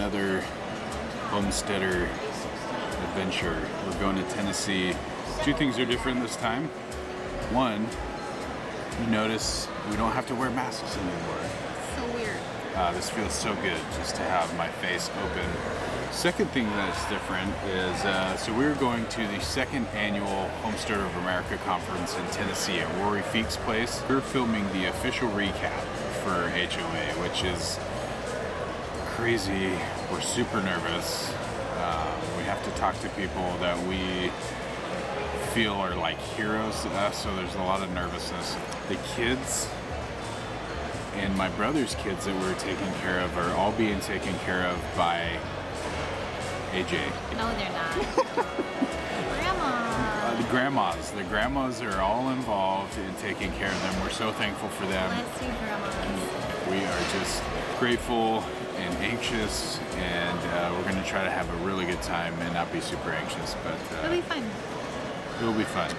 another homesteader adventure. We're going to Tennessee. Two things are different this time. One, you notice we don't have to wear masks anymore. So weird. This feels so good just to have my face open. Second thing that's different is, so we're going to the second annual Homesteaders of America conference in Tennessee at Rory Feek's place. We're filming the official recap for HOA, which is crazy. We're super nervous. We have to talk to people that we feel are like heroes to us, so there's a lot of nervousness. The kids and my brother's kids that we're taking care of are all being taken care of by AJ. No, they're not. Grandma. The grandmas are all involved in taking care of them. We're so thankful for them. Bless you, grandmas. We are just grateful and anxious, and we're going to try to have a really good time and not be super anxious. But it'll be fun. It'll be fun.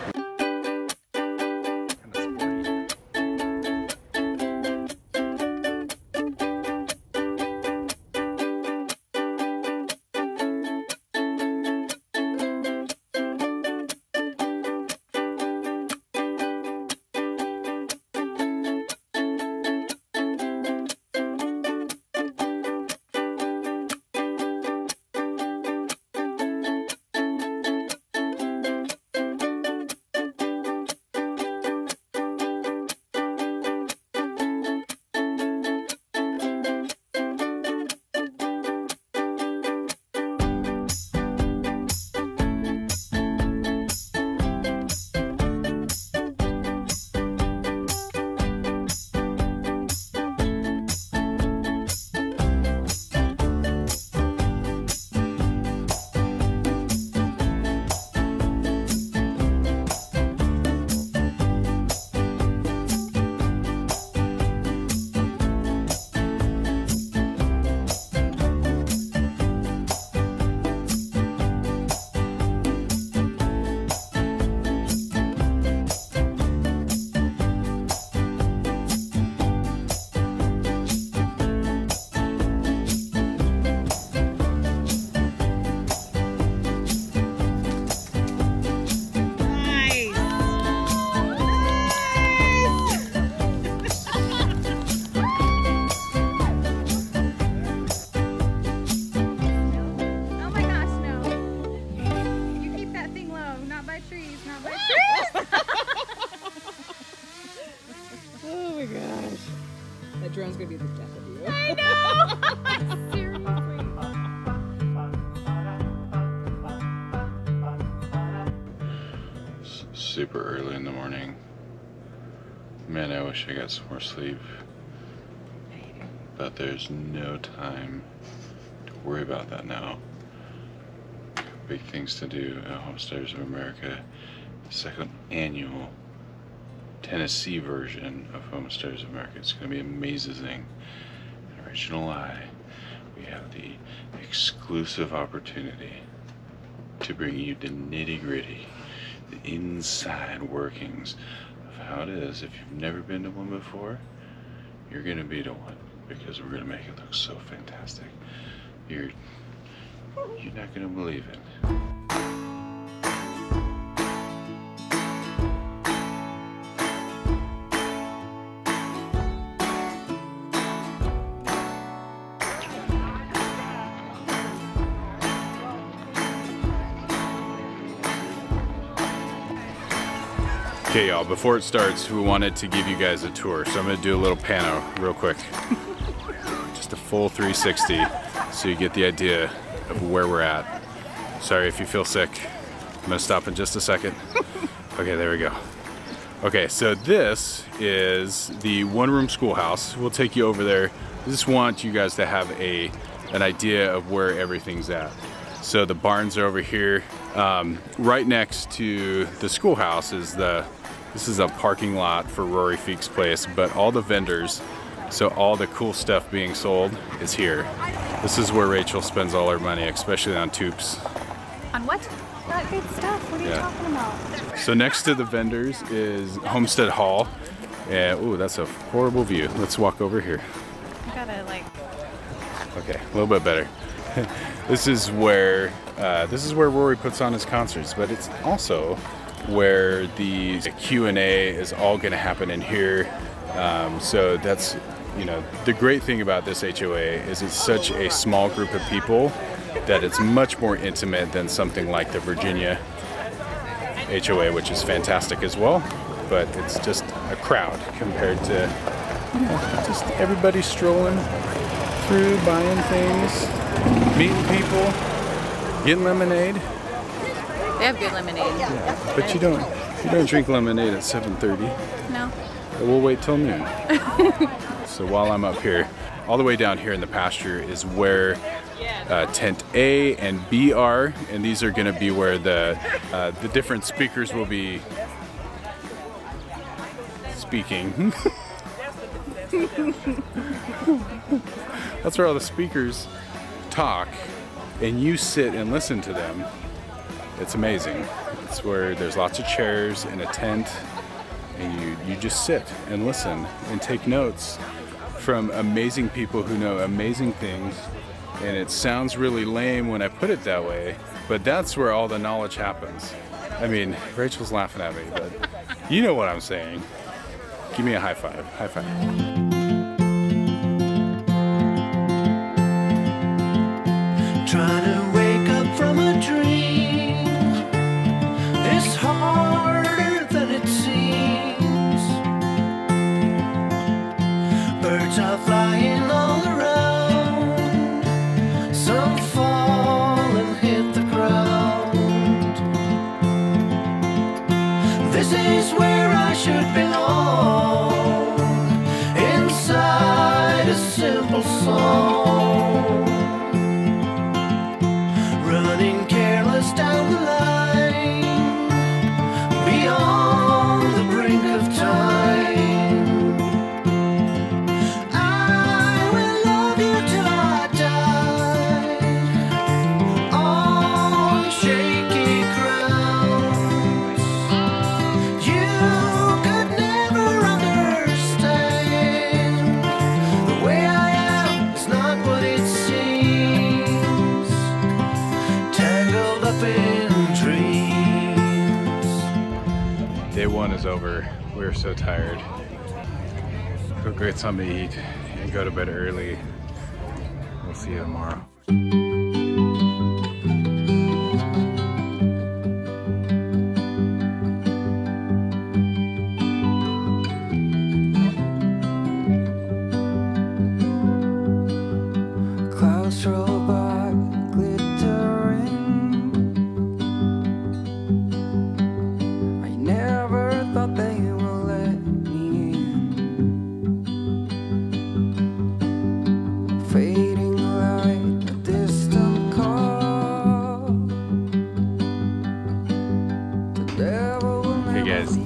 Drone's gonna be the death of you. I know! Seriously. Super early in the morning. Man, I wish I got some more sleep. But there's no time to worry about that now. Big things to do at Homesteaders of America. Second annual Tennessee version of Homesteaders of America. It's going to be amazing. Original I, we have the exclusive opportunity to bring you the nitty-gritty, the inside workings of how it is. If you've never been to one before, you're going to be to one, because we're going to make it look so fantastic. You're not going to believe it. Okay, y'all, before it starts, we wanted to give you guys a tour. So I'm gonna do a little pano real quick. Just a full 360, so you get the idea of where we're at. Sorry if you feel sick. I'm gonna stop in just a second. Okay, there we go. Okay, so this is the one-room schoolhouse. We'll take you over there. I just want you guys to have an idea of where everything's at. So the barns are over here. Right next to the schoolhouse is this is a parking lot for Rory Feek's place, but all the vendors, so all the cool stuff being sold is here. This is where Rachel spends all her money, especially on tubes. On what? Not good stuff, what are you talking about? So next to the vendors is Homestead Hall. And ooh, that's a horrible view. Let's walk over here. You gotta like Okay, a little bit better. This is where Rory puts on his concerts, but it's also where the Q&A is all going to happen in here. So that's, you know, the great thing about this HOA is it's such a small group of people that it's much more intimate than something like the Virginia HOA, which is fantastic as well, but it's just a crowd compared to, you know, just everybody strolling through, buying things, meeting people, getting lemonade. They have good lemonade. Yeah, but you don't drink lemonade at 7:30. No. We'll wait till noon. So while I'm up here, all the way down here in the pasture is where tent A and B are, and these are going to be where the different speakers will be speaking. That's where all the speakers talk, and you sit and listen to them. It's amazing. It's where there's lots of chairs and a tent, and you just sit and listen and take notes from amazing people who know amazing things. And it sounds really lame when I put it that way, but that's where all the knowledge happens. I mean, Rachel's laughing at me, but you know what I'm saying. Give me a high five. High five. Trying to wake up from a dream. It's harder than it seems. Birds are flying all around. This is where I should belong, inside a simple song, running careless down the line, beyond the brink of time. I will love you till I die, on shaky ground. Day one is over. We're so tired. Go get something to eat and go to bed early. We'll see you tomorrow.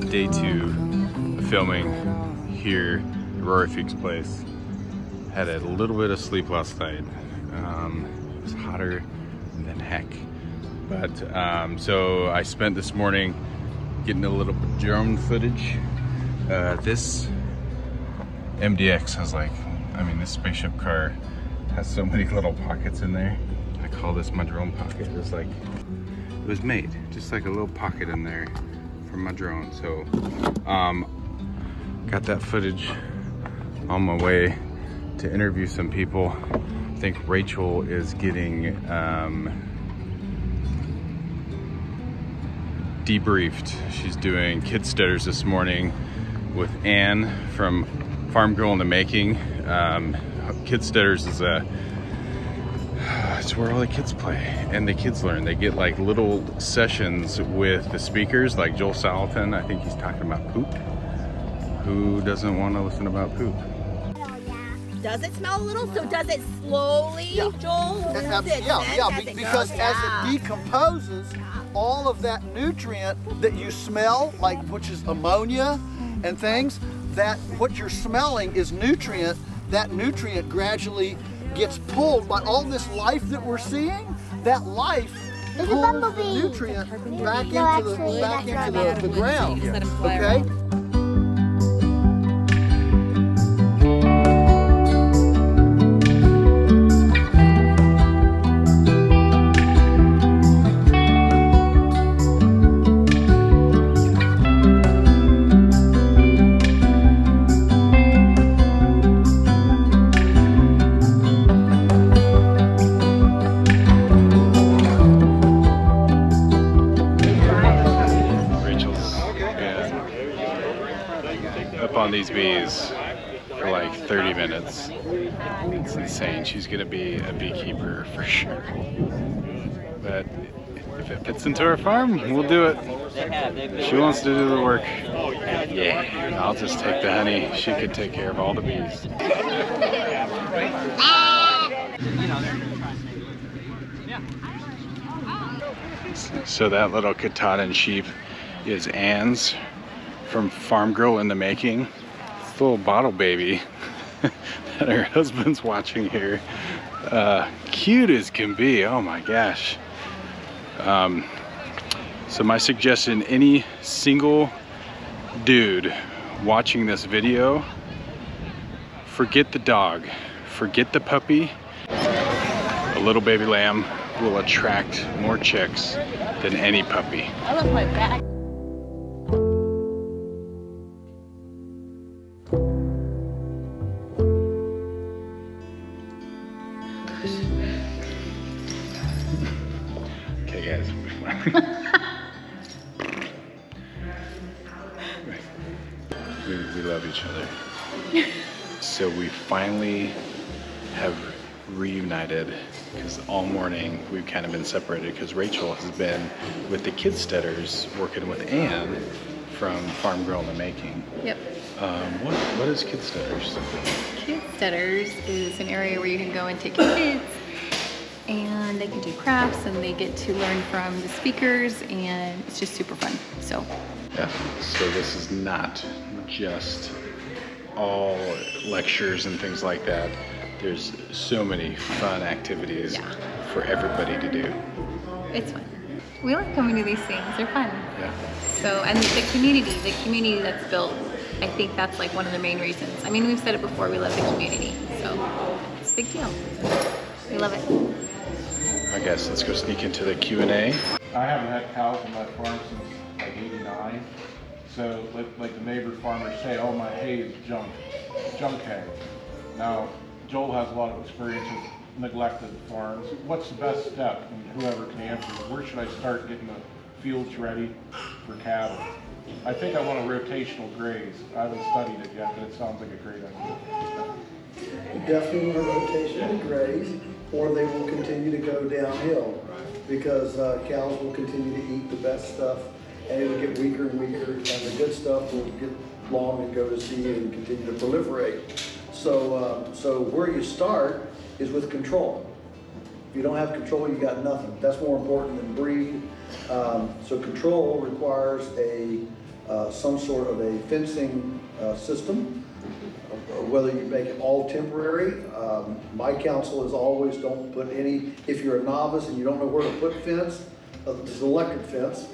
Day two of filming here at Rory Feek's place. Had a little bit of sleep last night. It was hotter than heck. But so I spent this morning getting a little drone footage. This MDX has this spaceship car has so many little pockets in there. I call this my drone pocket. It was made just like a little pocket in there. My drone. So got that footage on my way to interview some people. I think Rachel is getting debriefed. She's doing Kidsteaders this morning with Anne from Farm Girl in the Making. Kidsteaders is it's where all the kids play and the kids learn. They get like little sessions with the speakers, like Joel Salatin. I think he's talking about poop. Who doesn't want to listen about poop? Oh, yeah. Does it smell a little? So does it slowly, yeah. Joel? Because as it decomposes, all of that nutrient that you smell, which is ammonia and things, that what you're smelling is nutrient. That nutrient gradually gets pulled by all this life that we're seeing. That life pulls the nutrient back into the ground. Yeah. Okay. on these bees for like 30 minutes. It's insane. She's gonna be a beekeeper for sure. But if it fits into her farm, we'll do it. She wants to do the work. Yeah, I'll just take the honey. She could take care of all the bees. So that little Katahdin sheep is Anne's from Farm Girl in the Making. It's a little bottle baby that her husband's watching here. Cute as can be, oh my gosh. So my suggestion, any single dude watching this video, forget the dog, forget the puppy. A little baby lamb will attract more chicks than any puppy. I love my back. Okay guys, we love each other. So we finally have reunited, because all morning we've kind of been separated because Rachel has been with the Kidsteaders working with Anne from Farm Girl in the Making. Yep. What is Kidsteaders? Kidsteaders is an area where you can go and take your kids and they can do crafts and they get to learn from the speakers, and it's just super fun. So yeah, so this is not just all lectures and things like that. There's so many fun activities for everybody to do. It's fun. We like coming to these things, they're fun. Yeah. So, and the community that's built, I think that's like one of the main reasons. I mean, we've said it before, we love the community. So, it's a big deal. We love it. I guess let's go sneak into the Q&A. I haven't had cows on my farm since like 89. So, like the neighbor farmers say, oh, my hay is junk hay. Now, Joel has a lot of experience with neglected farms. What's the best step, and whoever can answer, where should I start getting the fields ready for cattle? I think I want a rotational graze. I haven't studied it yet, but it sounds like a great idea. You definitely want a rotational graze, or they will continue to go downhill, because cows will continue to eat the best stuff, and it will get weaker and weaker, and the good stuff will get long and go to seed and continue to proliferate. So, so where you start is with control. If you don't have control, you got nothing. That's more important than breed. So control requires a some sort of a fencing system, whether you make it all temporary. My counsel is always don't put any, if you're a novice and you don't know where to put fence, this electric fence,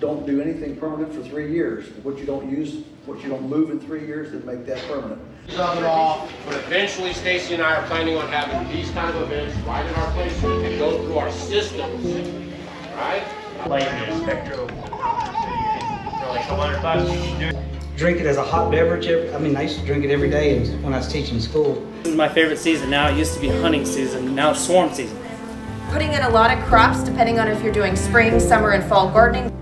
don't do anything permanent for 3 years. What you don't use, what you don't move in 3 years, then make that permanent. Some it off, but eventually Stacy and I are planning on having these kind of events right in our place and go through our systems, right? Like the spectrum, like 100 bucks. Drink it as a hot beverage. I used to drink it every day when I was teaching school. This is my favorite season now. It used to be hunting season, now it's swarm season. Putting in a lot of crops, depending on if you're doing spring, summer, and fall gardening.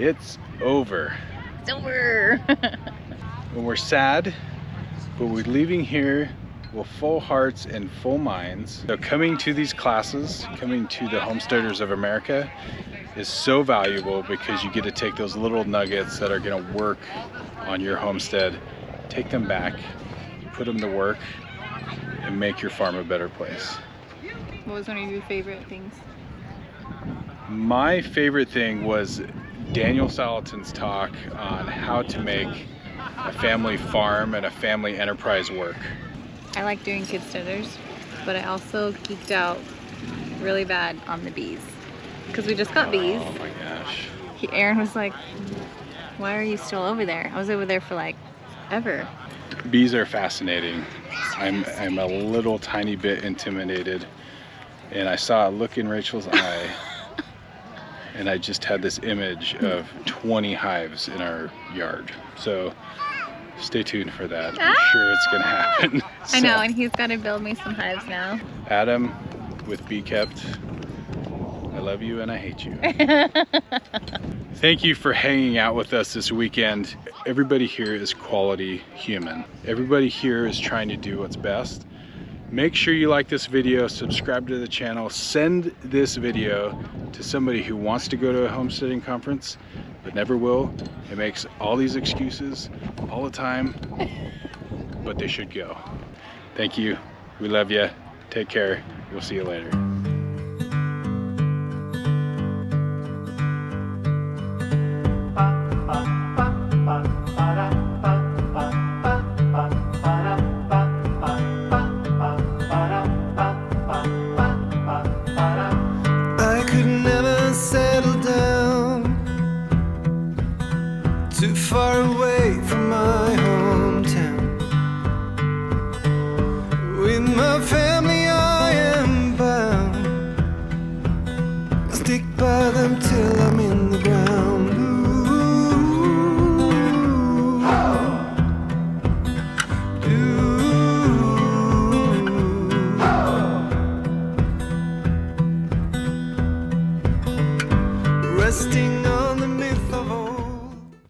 It's over. It's over. And we're sad, but we're leaving here with full hearts and full minds. So coming to these classes, coming to the Homesteaders of America is so valuable, because you get to take those little nuggets that are gonna work on your homestead, take them back, put them to work, and make your farm a better place. What was one of your favorite things? My favorite thing was Daniel Salatin's talk on how to make a family farm and a family enterprise work. I like doing Kidsteaders, but I also geeked out really bad on the bees, because we just got bees. Oh my gosh. Aaron was like, why are you still over there? I was over there for like ever. Bees are fascinating. I'm a little tiny bit intimidated, and I saw a look in Rachel's eye. and I just had this image of 20 hives in our yard. So stay tuned for that. I'm sure it's gonna happen. So, I know, and he's gotta build me some hives now. Adam with Beekept, I love you and I hate you. Thank you for hanging out with us this weekend. Everybody here is quality human. Everybody here is trying to do what's best. Make sure you like this video, subscribe to the channel, send this video to somebody who wants to go to a homesteading conference but never will. It makes all these excuses all the time, but they should go. Thank you. We love you. Take care. We'll see you later. Stick by them till I'm in the ground.